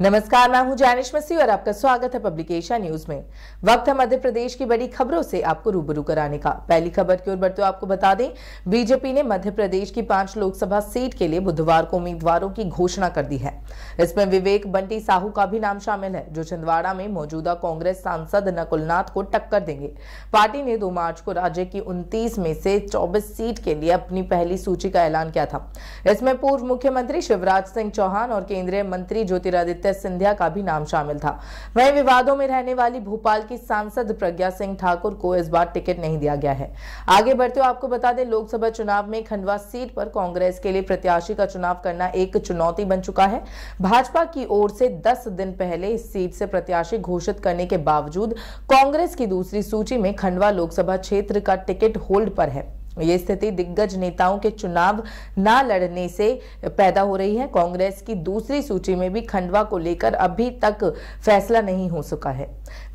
नमस्कार, मैं हूं जयनेश मसी और आपका स्वागत है पब्लिक एशिया न्यूज में। वक्त है मध्य प्रदेश की बड़ी खबरों से आपको रूबरू कराने का। पहली खबर की ओर बढ़ते हुए आपको बता दें, बीजेपी ने मध्य प्रदेश की 5 लोकसभा सीट के लिए बुधवार को उम्मीदवारों की घोषणा कर दी है। इसमें विवेक बंटी साहू का भी नाम शामिल है, जो छिंदवाड़ा में मौजूदा कांग्रेस सांसद नकुलनाथ को टक्कर देंगे। पार्टी ने 2 मार्च को राज्य की 29 में से 24 सीट के लिए अपनी पहली सूची का ऐलान किया था। इसमें पूर्व मुख्यमंत्री शिवराज सिंह चौहान और केंद्रीय मंत्री ज्योतिरादित्य सिंधिया का भी नाम शामिल था। वहीं विवादों में रहने वाली भोपाल की सांसद प्रज्ञा सिंह ठाकुर को इस बार टिकट नहीं दिया गया है। आगे बढ़ते हुए आपको बता दें, लोकसभा चुनाव में खंडवा सीट पर कांग्रेस के लिए प्रत्याशी का चुनाव करना एक चुनौती बन चुका है। भाजपा की ओर से 10 दिन पहले इस सीट से प्रत्याशी घोषित करने के बावजूद कांग्रेस की दूसरी सूची में खंडवा लोकसभा क्षेत्र का टिकट होल्ड पर है। ये स्थिति दिग्गज नेताओं के चुनाव ना लड़ने से पैदा हो रही है। कांग्रेस की दूसरी सूची में भी खंडवा को लेकर अभी तक फैसला नहीं हो सका है।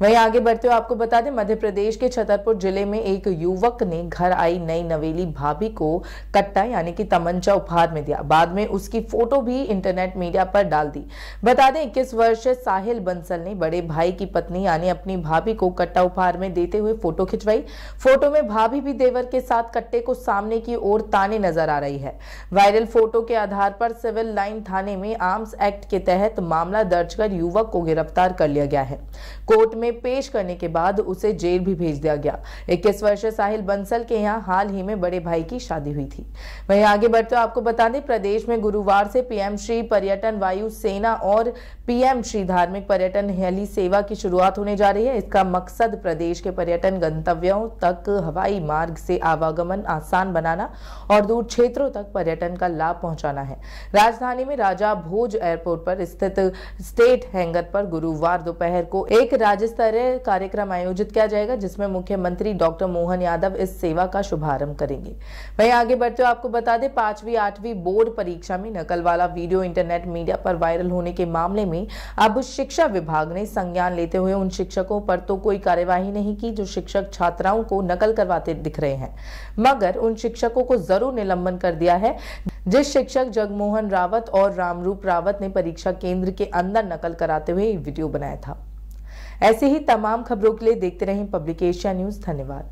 वहीं आगे बढ़ते हुए आपको बता दें, मध्य प्रदेश के छतरपुर जिले में एक युवक ने घर आई नई नवेली भाभी को कट्टा यानी कि तमंचा उपहार में दिया। बाद में उसकी फोटो भी इंटरनेट मीडिया पर डाल दी। बता दें, 21 वर्षीय साहिल बंसल ने बड़े भाई की पत्नी यानी अपनी भाभी को कट्टा उपहार में देते हुए फोटो खिंचवाई। फोटो में भाभी भी देवर के साथ को सामने की ओर ताने नजर आ रही है। वायरल फोटो के आधार पर सिविल लाइन थाने में आर्म्स एक्ट के तहत मामला दर्ज कर युवक को गिरफ्तार कर लिया गया है। कोर्ट में पेश करने के बाद उसे जेल भी भेज दिया गया। 21 वर्षीय साहिल बंसल के यहां हाल ही में बड़े भाई की शादी हुई थी। वहीं आगे बढ़ते आपको बता दें, प्रदेश में गुरुवार से पीएम श्री पर्यटन वायु सेना और पीएम श्री धार्मिक पर्यटन हेली सेवा की शुरुआत होने जा रही है। इसका मकसद प्रदेश के पर्यटन गंतव्यों तक हवाई मार्ग से आवागमन आसान बनाना और दूर क्षेत्रों तक पर्यटन का लाभ पहुंचाना है। राजधानी में राजा भोज एयरपोर्ट पर स्थित स्टेट हैंगर पर गुरुवार दोपहर को एक राज्य स्तरीय कार्यक्रम आयोजित किया जाएगा, जिसमें मुख्यमंत्री डॉक्टर मोहन यादव इस सेवा का शुभारंभ करेंगे। वहीं आगे बढ़ते हुए आपको बता दें, 5वीं 8वीं बोर्ड परीक्षा में नकल वाला वीडियो इंटरनेट मीडिया पर वायरल होने के मामले में अब शिक्षा विभाग ने संज्ञान लेते हुए उन शिक्षकों पर तो कोई कार्यवाही नहीं की जो शिक्षक छात्राओं को नकल करवाते दिख रहे हैं, मगर उन शिक्षकों को जरूर निलंबन कर दिया है जिस शिक्षक जगमोहन रावत और रामरूप रावत ने परीक्षा केंद्र के अंदर नकल कराते हुए वीडियो बनाया था। ऐसी ही तमाम खबरों के लिए देखते रहें पब्लिक एशिया न्यूज। धन्यवाद।